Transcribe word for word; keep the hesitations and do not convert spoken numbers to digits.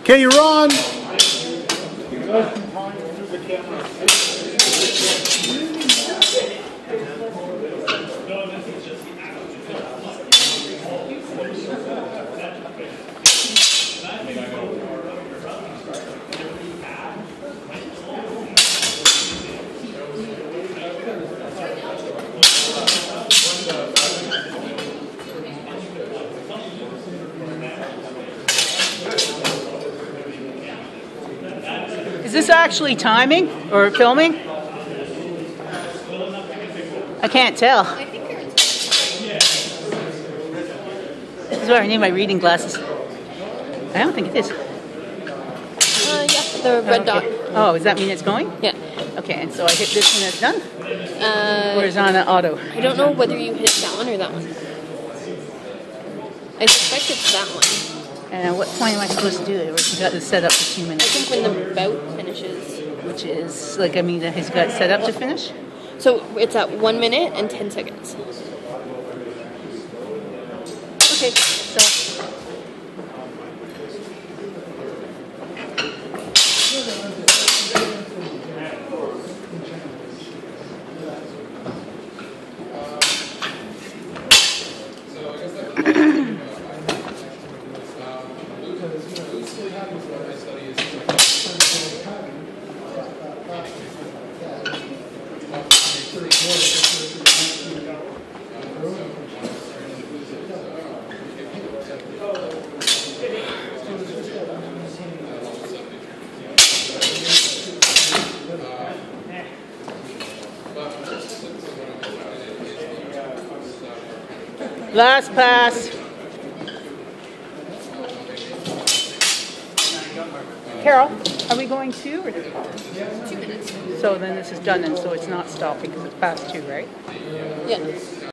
Okay, you're on. Is this actually timing or filming? I can't tell. This is where I need my reading glasses. I don't think it is. Uh, yeah, the red oh, okay. dot. Oh, does that mean it's going? Yeah. Okay, and so I hit this and it's done? Uh, or is it on an auto? I don't know whether you hit that one or that one. I suspect it's that one. And at what point am I supposed to do it? We've got this set up for two minutes. I think when the bout finishes. Which is, like, I mean, he's got set up to finish? So it's at one minute and ten seconds. Okay, so. Last pass. Carol, are we going two or two? Two minutes. So then this is done, and so it's not stopping because it's past two, right? Yeah.